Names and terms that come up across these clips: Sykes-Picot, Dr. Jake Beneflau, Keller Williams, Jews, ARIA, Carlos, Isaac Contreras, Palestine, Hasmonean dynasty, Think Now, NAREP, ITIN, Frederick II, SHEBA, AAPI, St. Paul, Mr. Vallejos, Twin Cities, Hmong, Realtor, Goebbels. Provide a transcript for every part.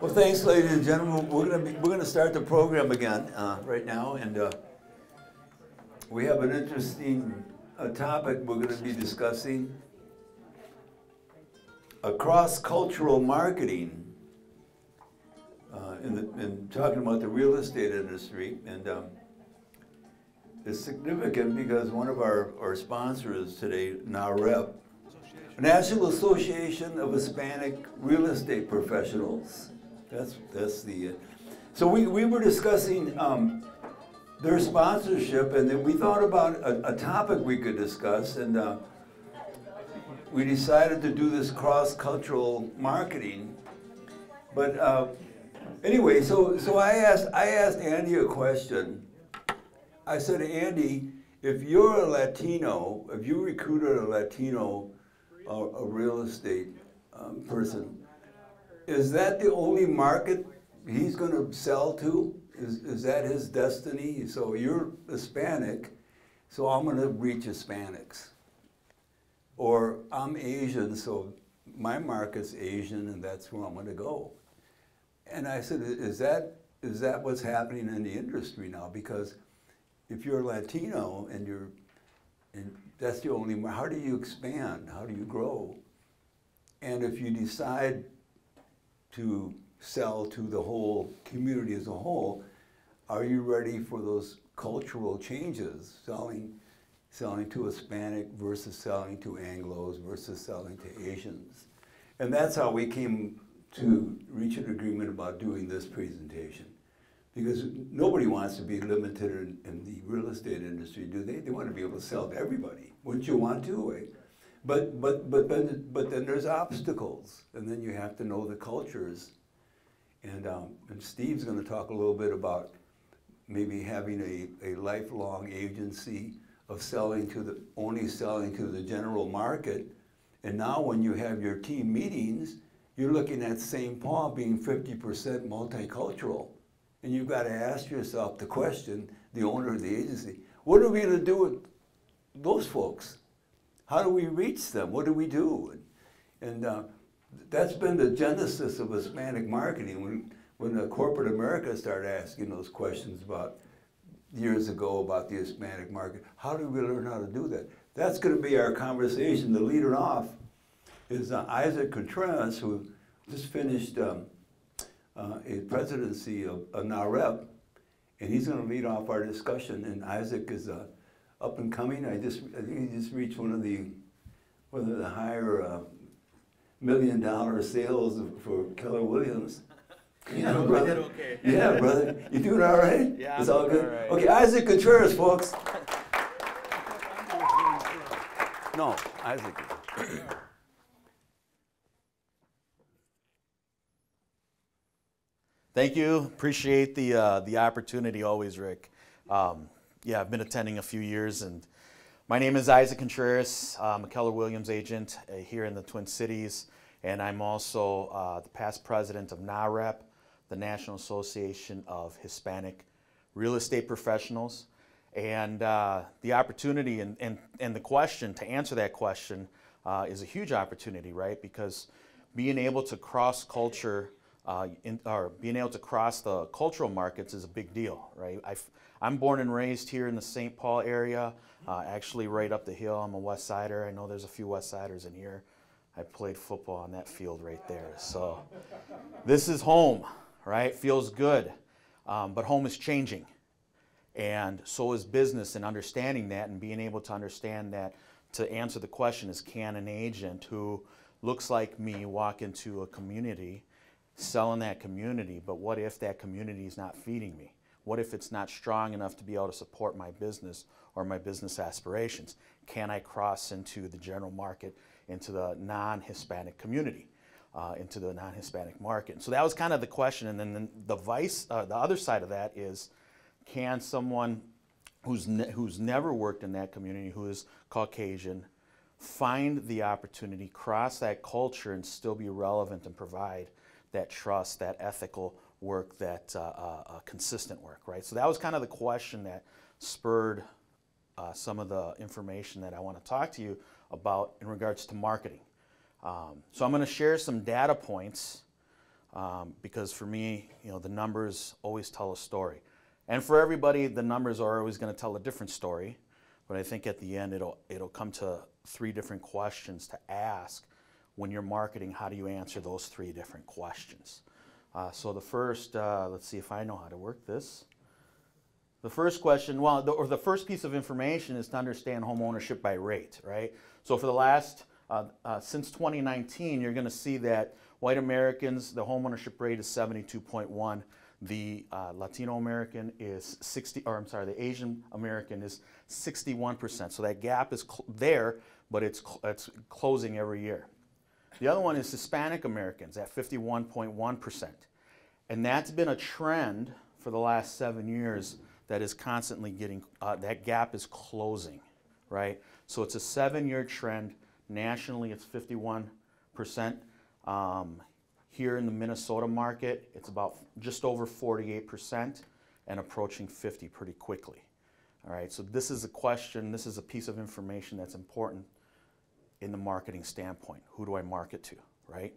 Well, thanks, ladies and gentlemen. We're gonna start the program again right now, and we have an interesting topic we're going to be discussing: cross-cultural marketing. In talking about the real estate industry, and it's significant because one of our sponsors today, NAREP, National Association of Hispanic Real Estate Professionals. That's the. So we were discussing their sponsorship, and then we thought about a topic we could discuss, and we decided to do this cross-cultural marketing. But anyway, so I asked Andy a question. I said, Andy, if you're a Latino, if you recruited a Latino, a real estate person, is that the only market he's going to sell to? Is that his destiny? So you're Hispanic, so I'm going to reach Hispanics. Or I'm Asian, so my market's Asian, and that's where I'm going to go. And I said, is that what's happening in the industry now? Because if you're Latino and you're, and that's the only, how do you expand? How do you grow? And if you decide to sell to the whole community as a whole, are you ready for those cultural changes? Selling to Hispanic versus selling to Anglos versus selling to Asians. And that's how we came to reach an agreement about doing this presentation, because nobody wants to be limited in the real estate industry, do they? They want to be able to sell to everybody. Wouldn't you want to? Eh? But then there's obstacles, and then you have to know the cultures. And Steve's going to talk a little bit about maybe having a lifelong agency of selling to the only general market. And now when you have your team meetings, you're looking at St. Paul being 50% multicultural. And you've got to ask yourself the question, the owner of the agency, what are we going to do with those folks? How do we reach them? What do we do? And that's been the genesis of Hispanic marketing, when corporate America started asking those questions about years ago about the Hispanic market. How do we learn how to do that? That's going to be our conversation. The leader off is Isaac Contreras, who just finished a presidency of NAREP, and he's going to lead off our discussion. And Isaac is up and coming. I think he just reached one of the higher $1 million sales for Keller Williams. You know, brother. I did okay. Yeah, brother. You doing all right? Yeah, it's all good. All right. Okay, Isaac Contreras, folks. No, Isaac. Thank you. Appreciate the opportunity always, Rick. Yeah, I've been attending a few years, and my name is Isaac Contreras. I'm a Keller Williams agent here in the Twin Cities, and I'm also the past president of NAREP, the National Association of Hispanic Real Estate Professionals. And the opportunity and the question, to answer that question, is a huge opportunity, right? Because being able to cross culture, or being able to cross the cultural markets is a big deal, right? I'm born and raised here in the St. Paul area, actually right up the hill. I'm a West Sider. I know there's a few West Siders in here. I played football on that field right there. So this is home, right? Feels good, but home is changing. And so is business, and understanding that and being able to understand that, to answer the question is, can an agent who looks like me walk into a community, selling that community, but what if that community is not feeding me? What if it's not strong enough to be able to support my business or my business aspirations? Can I cross into the general market, into the non-Hispanic community, into the non-Hispanic market? And so that was kind of the question. And then the other side of that is, can someone who's never worked in that community, who is Caucasian, find the opportunity, cross that culture, and still be relevant and provide that trust, that ethical work, that consistent work, right? So that was kind of the question that spurred some of the information that I want to talk to you about in regards to marketing. So I'm going to share some data points because for me, the numbers always tell a story. And for everybody, the numbers are always going to tell a different story. But I think at the end, it'll come to three different questions to ask when you're marketing. How do you answer those three different questions? So the first, let's see if I know how to work this. The first question, well, the first piece of information is to understand home ownership by rate, right? So for the last, since 2019, you're going to see that white Americans, the home ownership rate is 72.1. The Latino American is 60, or I'm sorry, the Asian American is 61%. So that gap is there, but it's closing every year. The other one is Hispanic Americans at 51.1%. And that's been a trend for the last 7 years that is constantly getting, that gap is closing, right? So it's a 7-year trend. Nationally, it's 51%. Here in the Minnesota market, it's about just over 48% and approaching 50 pretty quickly. All right, so this is a question, this is a piece of information that's important in the marketing standpoint. Who do I market to, right?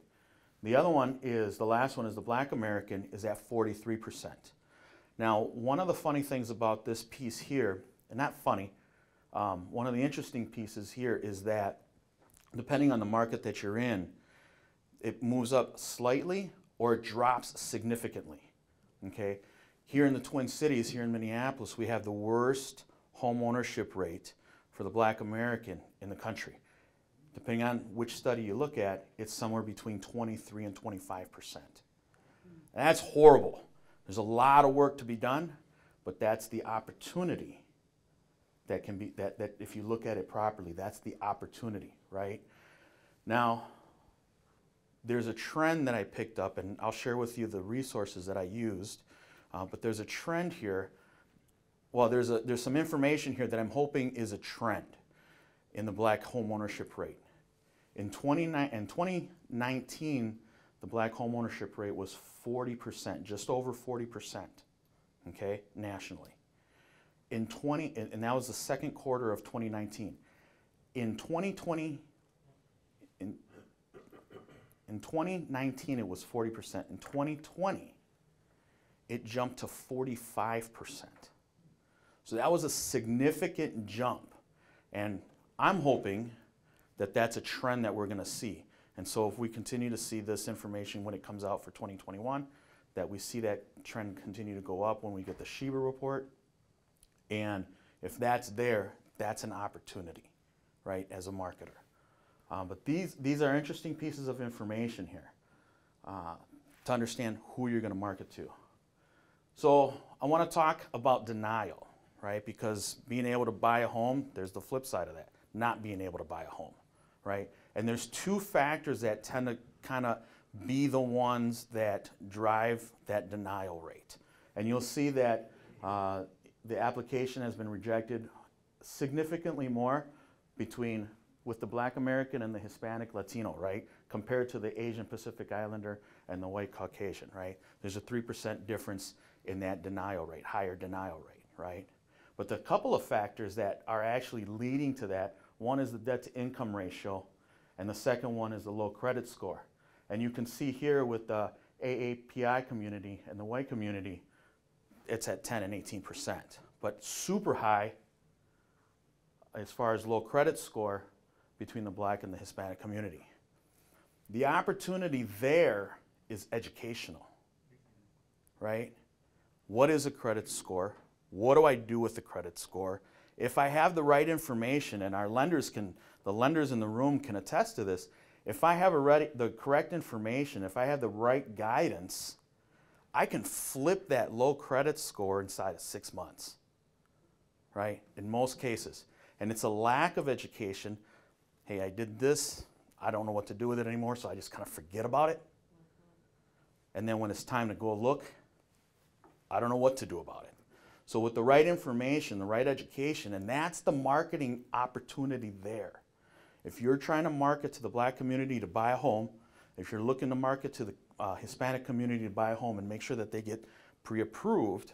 The other one is, the last one is the Black American is at 43%. Now, one of the funny things about this piece here, and not funny, one of the interesting pieces here is that depending on the market that you're in, it moves up slightly or it drops significantly, okay? Here in the Twin Cities, here in Minneapolis, we have the worst home ownership rate for the Black American in the country. Depending on which study you look at, it's somewhere between 23 and 25%. And that's horrible. There's a lot of work to be done, but that's the opportunity that can be, that if you look at it properly, that's the opportunity, right? Now, there's a trend that I picked up, and I'll share with you the resources that I used, but there's a trend here. Well, there's some information here that I'm hoping is a trend in the Black home ownership rate. In 2019, the Black home ownership rate was 40%, just over 40%, okay, nationally. And that was the second quarter of 2019. In 2020, in 2019, it was 40%. In 2020, it jumped to 45%. So that was a significant jump. And I'm hoping that that's a trend that we're going to see. And so if we continue to see this information when it comes out for 2021, that we see that trend continue to go up when we get the SHEBA report. And if that's there, that's an opportunity, right, as a marketer. But these are interesting pieces of information here to understand who you're going to market to. So I want to talk about denial, right? Because being able to buy a home, there's the flip side of that, not being able to buy a home, right? And there's two factors that tend to kind of be the ones that drive that denial rate. And you'll see that the application has been rejected significantly more between with the Black American and the Hispanic Latino, right? Compared to the Asian Pacific Islander and the white Caucasian, right? There's a 3% difference in that denial rate, higher denial rate, right? But the couple of factors that are actually leading to that, one is the debt to income ratio, and the second one is the low credit score. And you can see here with the AAPI community and the white community, it's at 10 and 18%, but super high as far as low credit score between the Black and the Hispanic community. The opportunity there is educational, right? What is a credit score? What do I do with the credit score? If I have the right information, and our lenders can, the lenders in the room can attest to this, if I have the correct information, if I have the right guidance, I can flip that low credit score inside of 6 months, right? In most cases. And it's a lack of education. Hey, I did this, I don't know what to do with it anymore, so I just kind of forget about it. And then when it's time to go look, I don't know what to do about it. So with the right information, the right education, and that's the marketing opportunity there. If you're trying to market to the Black community to buy a home, if you're looking to market to the Hispanic community to buy a home and make sure that they get pre-approved,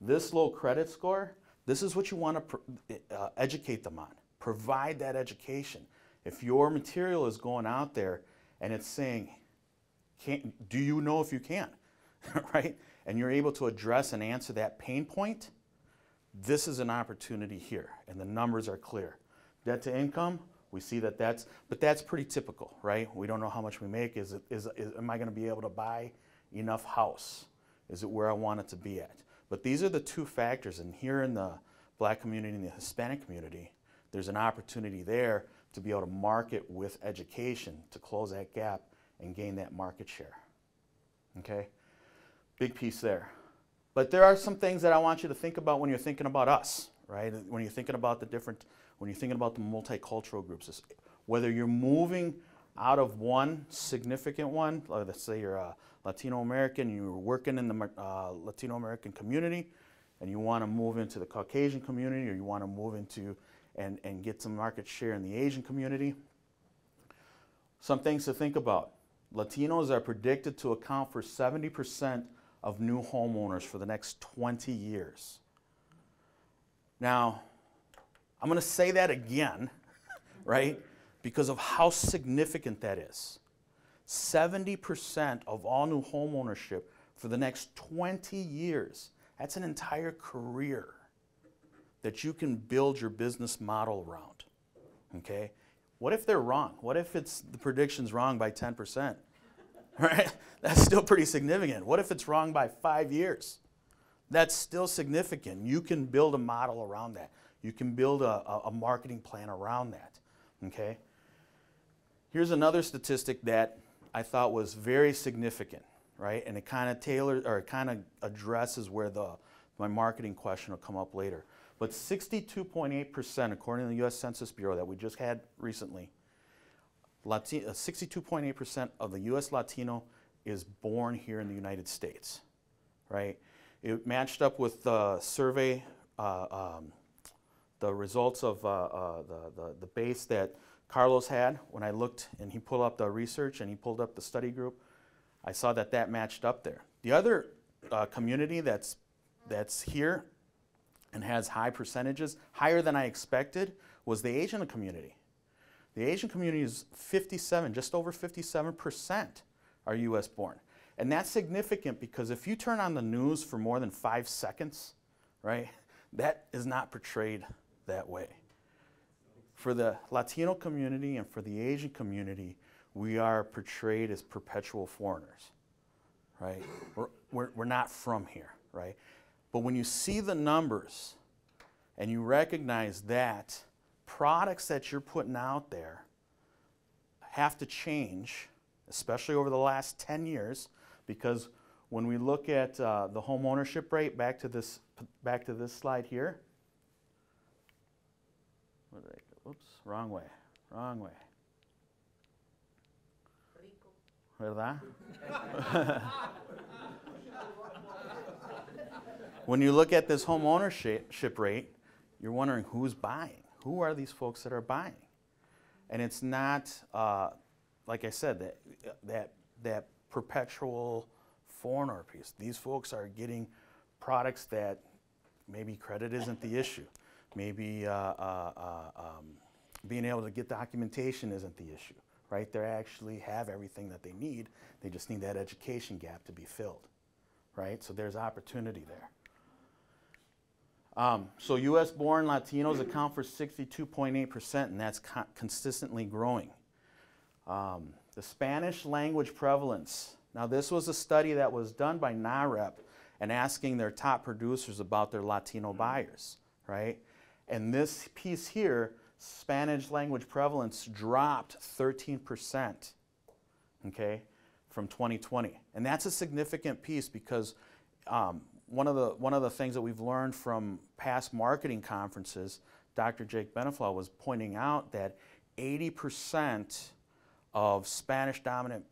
this low credit score, this is what you want to educate them on. Provide that education. If your material is going out there and it's saying, do you know if you can, right? And you're able to address and answer that pain point, this is an opportunity here, and the numbers are clear. Debt to income, we see that but that's pretty typical, right? We don't know how much we make. Am I gonna be able to buy enough house? Is it where I want it to be at? But these are the two factors, and here in the Black community and the Hispanic community, there's an opportunity there to be able to market with education to close that gap and gain that market share, okay? Big piece there. But there are some things that I want you to think about when you're thinking about us, right? When you're thinking about the different, when you're thinking about the multicultural groups, whether you're moving out of one significant one, let's say you're a Latino American, you're working in the Latino American community, and you want to move into the Caucasian community, or you want to move into and get some market share in the Asian community. Some things to think about. Latinos are predicted to account for 70% of new homeowners for the next 20 years. Now, I'm going to say that again, right, because of how significant that is. 70% of all new homeownership for the next 20 years. That's an entire career that you can build your business model around, okay? What if they're wrong? What if the prediction's wrong by 10%, right? That's still pretty significant. What if it's wrong by 5 years? That's still significant. You can build a model around that. You can build a marketing plan around that, okay? Here's another statistic that I thought was very significant, right? And it kind of addresses where my marketing question will come up later. But 62.8%, according to the U.S. Census Bureau that we just had recently, 62.8% of the U.S. Latino is born here in the United States, right? It matched up with the survey, the results of the base that Carlos had. When I looked and he pulled up the research and he pulled up the study group, I saw that that matched up there. The other community that's here and has high percentages, higher than I expected, was the Asian community. The Asian community is 57, just over 57% are US born. And that's significant because if you turn on the news for more than 5 seconds, right, that is not portrayed that way. For the Latino community and for the Asian community, we are portrayed as perpetual foreigners, right? We're not from here, right? But when you see the numbers and you recognize that products that you're putting out there have to change, especially over the last 10 years, because when we look at the home ownership rate, back to this slide here. Where did I go? Oops, wrong way, wrong way. ¿Verdad? When you look at this home ownership rate, you're wondering who's buying. Who are these folks that are buying? And it's not, like I said, that perpetual foreigner piece. These folks are getting products that maybe credit isn't the issue. Maybe being able to get documentation isn't the issue, right? They actually have everything that they need. They just need that education gap to be filled, right? So there's opportunity there. So US-born Latinos account for 62.8%, and that's consistently growing. The Spanish language prevalence. Now, this was a study that was done by NAREP and asking their top producers about their Latino buyers, right? And this piece here, Spanish language prevalence, dropped 13%, okay, from 2020. And that's a significant piece because one of the things that we've learned from past marketing conferences, Dr. Jake Beneflau was pointing out that 80% of Spanish-dominant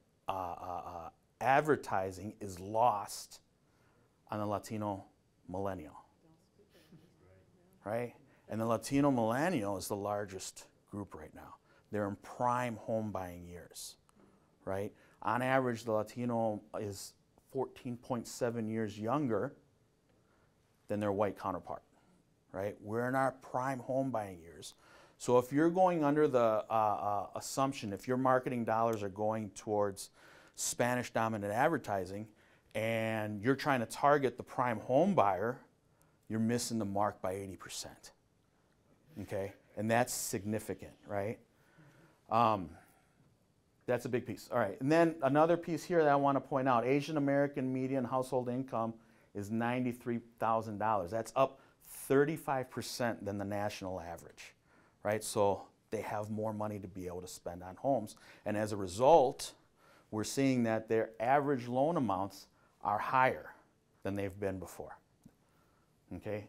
advertising is lost on the Latino millennial, right? And the Latino millennial is the largest group right now. They're in prime home buying years, right? On average, the Latino is 14.7 years younger than their white counterpart, right? We're in our prime home buying years. So if you're going under the assumption, if your marketing dollars are going towards Spanish dominant advertising and you're trying to target the prime home buyer, you're missing the mark by 80%. Okay, and that's significant, right? That's a big piece. All right, and then another piece here that I want to point out, Asian American median household income is $93,000. That's up 35% than the national average, right? So they have more money to be able to spend on homes. And as a result, we're seeing that their average loan amounts are higher than they've been before, okay?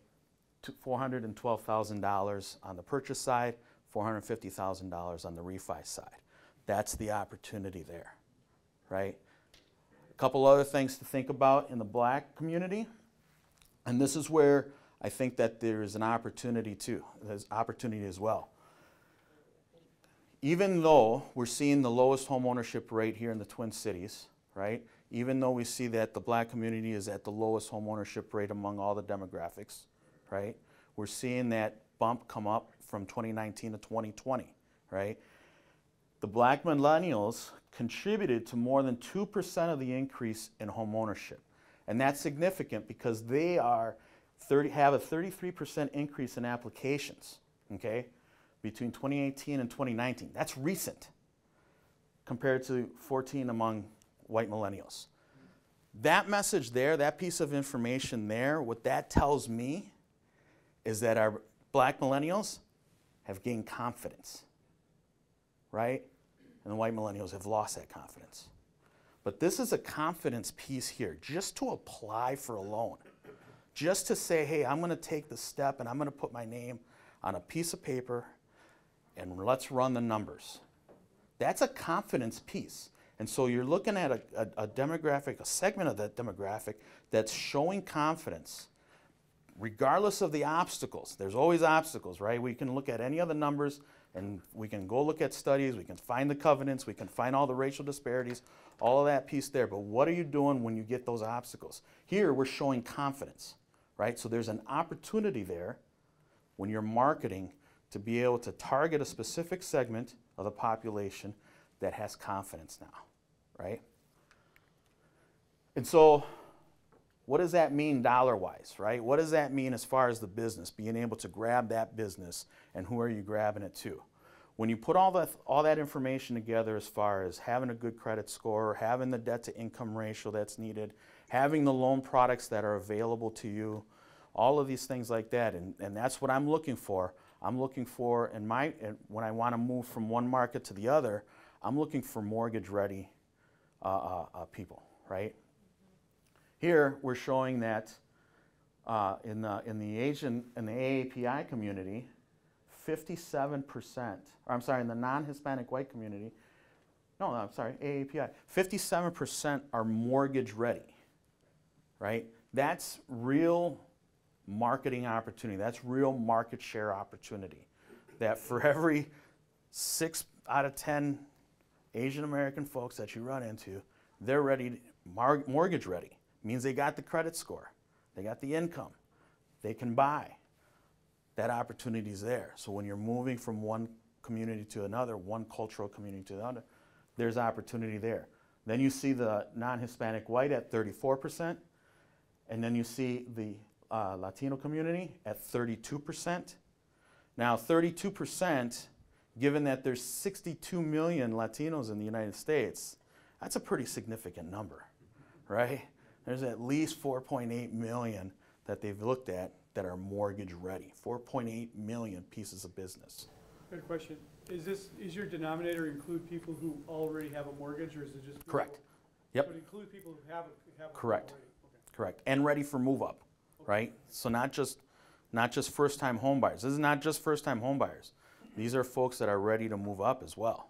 $412,000 on the purchase side, $450,000 on the refi side. That's the opportunity there, right? A couple other things to think about in the black community, and this is where I think that there is an opportunity too. There's opportunity as well. Even though we're seeing the lowest home ownership rate here in the Twin Cities, right? Even though we see that the black community is at the lowest home ownership rate among all the demographics, right? We're seeing that bump come up from 2019 to 2020, right? The black millennials contributed to more than 2% of the increase in home ownership. And that's significant because they are have a 33% increase in applications, okay, between 2018 and 2019. That's recent compared to 14 among white millennials. That message there, that piece of information there, what that tells me is that our black millennials have gained confidence, right? And the white millennials have lost that confidence. But this is a confidence piece here, just to apply for a loan, just to say, hey, I'm gonna take the step and I'm gonna put my name on a piece of paper and let's run the numbers. That's a confidence piece. And so you're looking at a demographic, a segment of that demographic that's showing confidence regardless of the obstacles. There's always obstacles, right? We can look at any of the numbers and we can go look at studies, we can find the covenants, we can find all the racial disparities, all of that piece there. But what are you doing when you get those obstacles? Here we're showing confidence, right? So there's an opportunity there when you're marketing to be able to target a specific segment of the population that has confidence now, right? And so what does that mean dollar-wise, right? What does that mean as far as the business, being able to grab that business and who are you grabbing it to? When you put all that information together as far as having a good credit score, having the debt-to-income ratio that's needed, having the loan products that are available to you, all of these things like that, and that's what I'm looking for. I'm looking for, when I want to move from one market to the other, I'm looking for mortgage-ready people, right? Here we're showing that in the AAPI community, 57%, or I'm sorry, in the non-Hispanic white community, AAPI, 57% are mortgage ready, right? That's real marketing opportunity. That's real market share opportunity. That for every 6 out of 10 Asian American folks that you run into, they're ready, mortgage ready. Means they got the credit score, they got the income, they can buy. That opportunity is there. So when you're moving from one community to another, one cultural community to another, there's opportunity there. Then you see the non-Hispanic white at 34%, and then you see the Latino community at 32%. Now 32%, given that there's 62 million Latinos in the United States, that's a pretty significant number, right? There's at least 4.8 million that they've looked at that are mortgage ready. 4.8 million pieces of business. Good question. Is your denominator include people who already have a mortgage, or is it just people? Correct. Yep. But include people who have a correct. Already. Okay. Correct. And ready for move up, okay. Right? So not just first-time home buyers. This is not just first-time home buyers. These are folks that are ready to move up as well.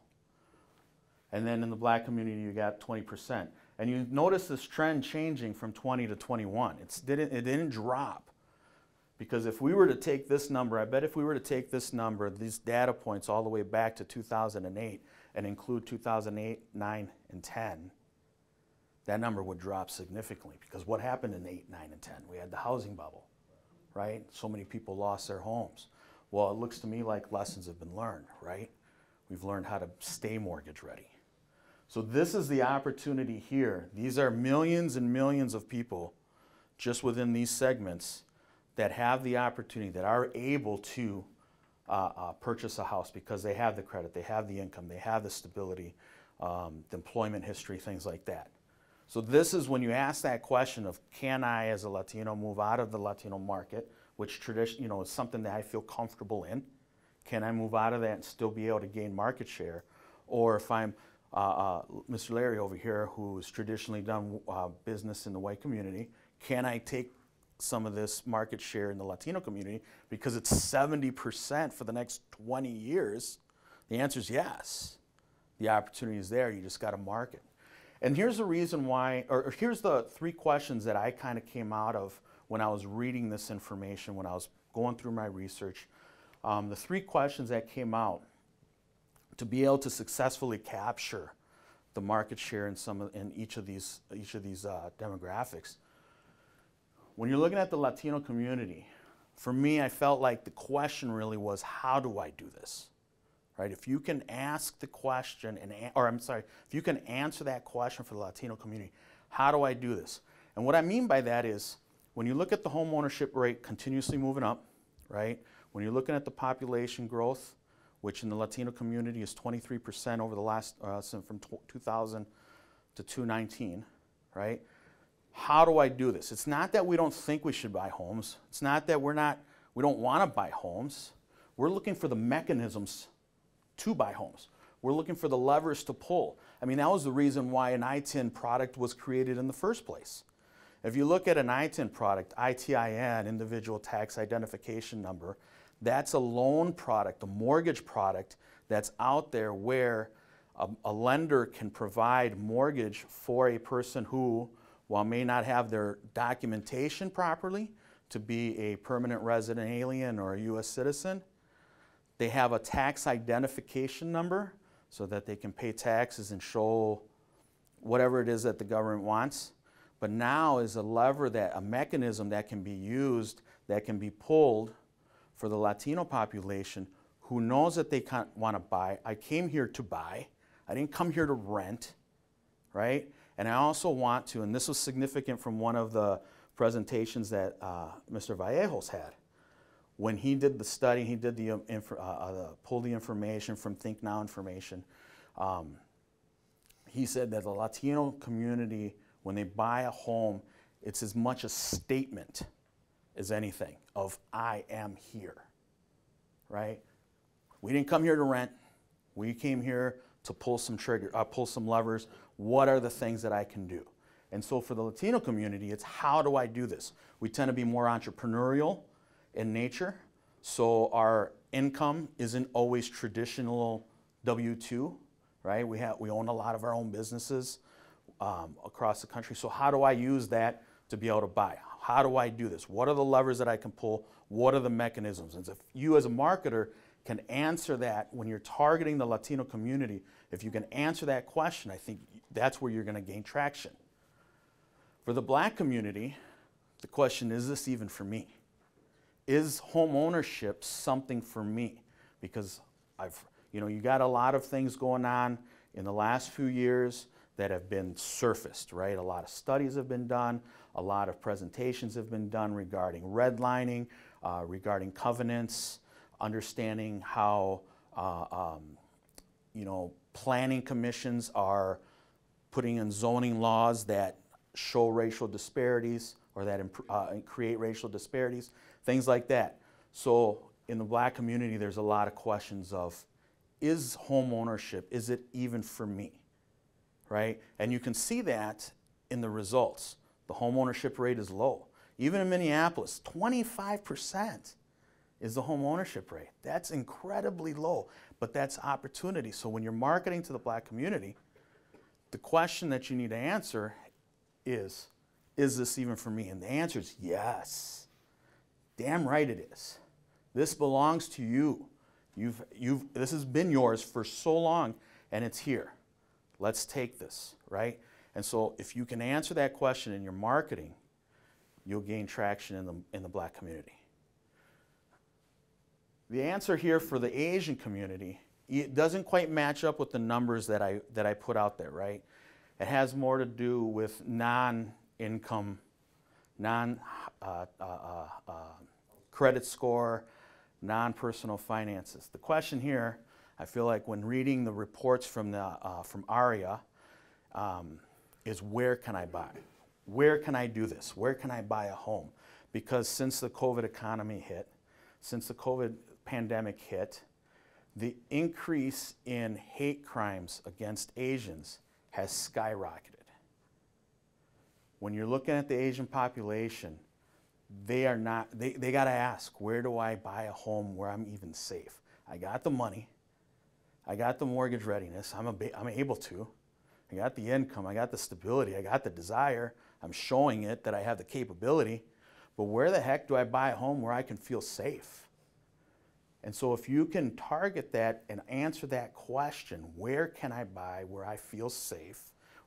And then in the black community, you got 20%. And you notice this trend changing from 20 to 21. It didn't drop, because if we were to take this number, I bet if we were to take this number, these data points all the way back to 2008 and include 2008, 9, and 10, that number would drop significantly, because what happened in 8, 9, and 10? We had the housing bubble, right? So many people lost their homes. Well, it looks to me like lessons have been learned, right? We've learned how to stay mortgage ready. So this is the opportunity here. These are millions and millions of people just within these segments that have the opportunity, that are able to purchase a house because they have the credit, they have the income, they have the stability, the employment history, things like that. So this is when you ask that question of, can I as a Latino move out of the Latino market, which tradition, you know, is something that I feel comfortable in. Can I move out of that and still be able to gain market share? Or if I'm Mr. Larry over here, who has traditionally done business in the white community, can I take some of this market share in the Latino community because it's 70% for the next 20 years? The answer is yes. The opportunity is there. You just got to market. And here's the reason why, or here's the three questions that I kind of came out of when I was reading this information, when I was going through my research. The three questions that came out to be able to successfully capture the market share in some of, in each of these demographics. When you're looking at the Latino community, for me, I felt like the question really was, how do I do this? Right? If you can ask the question, if you can answer that question for the Latino community, how do I do this? And what I mean by that is, when you look at the home ownership rate continuously moving up, right? When you're looking at the population growth, which in the Latino community is 23% over the last, from 2000 to 2019, right? How do I do this? It's not that we don't think we should buy homes. It's not that we don't want to buy homes. We're looking for the mechanisms to buy homes. We're looking for the levers to pull. I mean, that was the reason why an ITIN product was created in the first place. If you look at an ITIN product, ITIN, Individual Tax Identification Number, that's a loan product, a mortgage product that's out there where a lender can provide mortgage for a person who, while may not have their documentation properly to be a permanent resident alien or a U.S. citizen, they have a tax identification number so that they can pay taxes and show whatever it is that the government wants. But now is a lever, that a mechanism that can be used, that can be pulled for the Latino population who knows that they can't want to buy. I came here to buy. I didn't come here to rent, right? And I also want to, and this was significant from one of the presentations that Mr. Vallejos had. When he did the study, he did the, pulled the information from Think Now information. He said that the Latino community, when they buy a home, it's as much a statement as anything of, I am here, right? We didn't come here to rent. We came here to pull some trigger, pull some levers. What are the things that I can do? And so for the Latino community, it's how do I do this? We tend to be more entrepreneurial in nature, so our income isn't always traditional W-2, right? We own a lot of our own businesses across the country. So how do I use that to be able to buy? How do I do this? What are the levers that I can pull? What are the mechanisms? And if you as a marketer can answer that when you're targeting the Latino community, if you can answer that question, I think that's where you're going to gain traction. For the Black community, the question, is this even for me? Is home ownership something for me? Because I've, you know, you got a lot of things going on in the last few years that have been surfaced, right? A lot of studies have been done, a lot of presentations have been done regarding redlining, regarding covenants, understanding how, you know, planning commissions are putting in zoning laws that show racial disparities or that create racial disparities, things like that. So in the Black community, there's a lot of questions of, is home ownership, is it even for me, right? And you can see that in the results. The home ownership rate is low. Even in Minneapolis, 25%. Is the home ownership rate. That's incredibly low, but that's opportunity. So when you're marketing to the Black community, the question that you need to answer is this even for me? And the answer is yes. Damn right it is. This belongs to you. This has been yours for so long, and it's here. Let's take this, right? And so if you can answer that question in your marketing, you'll gain traction in the Black community. The answer here for the Asian community it doesn't quite match up with the numbers that I put out there, right? It has more to do with non-income, non-credit score, non-personal finances. The question here, I feel like when reading the reports from ARIA, is where can I buy? Where can I do this? Where can I buy a home? Because since the COVID economy hit, since the COVID pandemic hit, the increase in hate crimes against Asians has skyrocketed. When you're looking at the Asian population, they are not, they gotta ask, where do I buy a home where I'm even safe? I got the money, I got the mortgage readiness, I'm able to. I got the income, I got the stability, I got the desire, I'm showing it that I have the capability, but where the heck do I buy a home where I can feel safe? And so if you can target that and answer that question, where can I buy where I feel safe,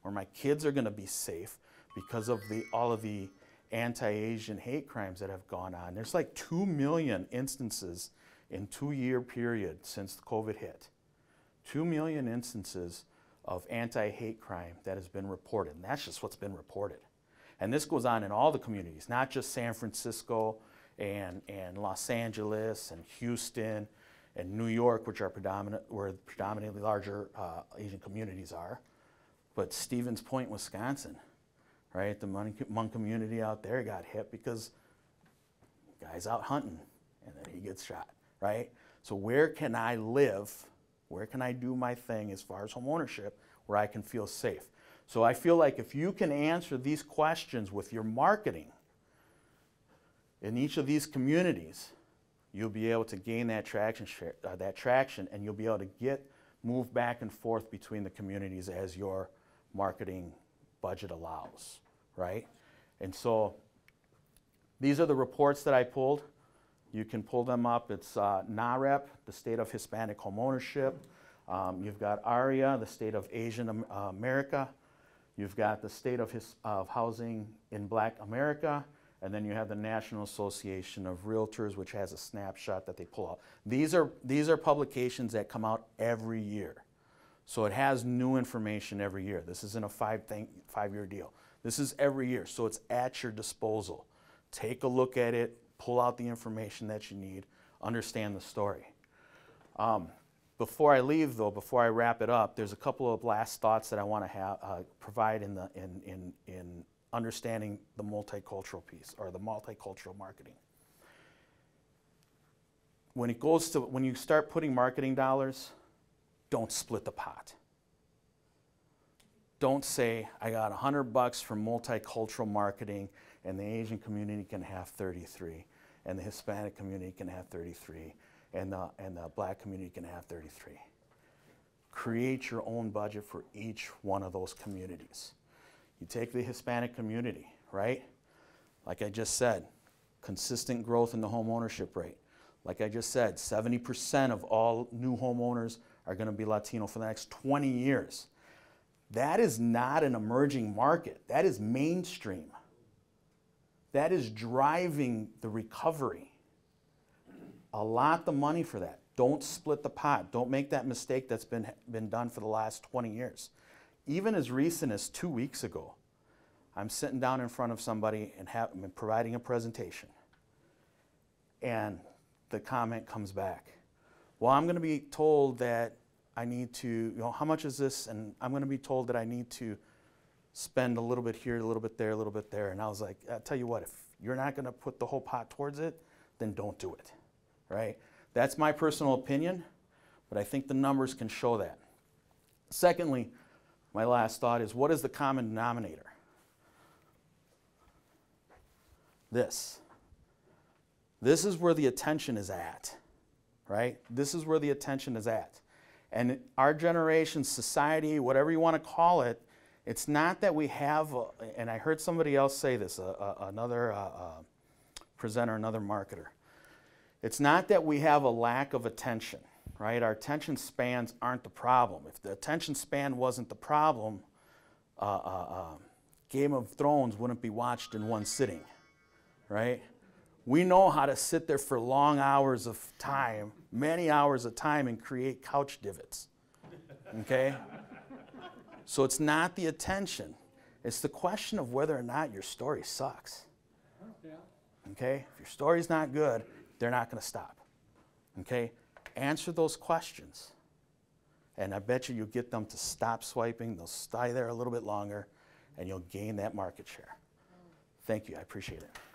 where my kids are gonna be safe because of all of the anti-Asian hate crimes that have gone on. There's like 2 million instances in 2-year period since the COVID hit. 2 million instances of anti-hate crime that has been reported, and that's just what's been reported. And this goes on in all the communities, not just San Francisco and Los Angeles and Houston and New York, which are predominantly larger Asian communities are, but Stevens Point, Wisconsin, right? The Hmong community out there got hit because the guy's out hunting and then he gets shot, right? So where can I live? Where can I do my thing as far as home ownership where I can feel safe? So I feel like if you can answer these questions with your marketing in each of these communities, you'll be able to gain that traction, and you'll be able to move back and forth between the communities as your marketing budget allows, right? And so these are the reports that I pulled. You can pull them up. It's NAREP, the state of Hispanic home ownership. You've got ARIA, the state of Asian America. You've got the state of housing in Black America. And then you have the National Association of Realtors, which has a snapshot that they pull out. These are publications that come out every year. So it has new information every year. This isn't a five-year deal. This is every year, so it's at your disposal. Take a look at it. Pull out the information that you need, understand the story. Before I leave though, before I wrap it up, there's a couple of last thoughts that I want to provide in understanding the multicultural piece or the multicultural marketing. When you start putting marketing dollars, don't split the pot. Don't say, I got $100 for multicultural marketing and the Asian community can have 33, and the Hispanic community can have 33, and the Black community can have 33. Create your own budget for each one of those communities. You take the Hispanic community, right? Like I just said, consistent growth in the home ownership rate. Like I just said, 70% of all new homeowners are gonna be Latino for the next 20 years. That is not an emerging market, that is mainstream. That is driving the recovery. Allot the money for that. Don't split the pot. Don't make that mistake that's been done for the last 20 years. Even as recent as 2 weeks ago, I'm sitting down in front of somebody and providing a presentation. And the comment comes back. Well, I'm going to be told that I need to, how much is this? And I'm going to be told that I need to spend a little bit here, a little bit there, a little bit there. And I was like, I tell you what, if you're not gonna put the whole pot towards it, then don't do it, right? That's my personal opinion, but I think the numbers can show that. Secondly, my last thought is, what is the common denominator? This. This is where the attention is at, right? This is where the attention is at. And our generation, society, whatever you wanna call it, it's not that we have, and I heard somebody else say this, another presenter, another marketer. It's not that we have a lack of attention, right? Our attention spans aren't the problem. If the attention span wasn't the problem, Game of Thrones wouldn't be watched in one sitting, right? We know how to sit there for long hours of time, many hours of time, and create couch divots, okay? So it's not the attention. It's the question of whether or not your story sucks, okay? If your story's not good, they're not going to stop, okay? Answer those questions, and I bet you you'll get them to stop swiping. They'll stay there a little bit longer, and you'll gain that market share. Thank you. I appreciate it.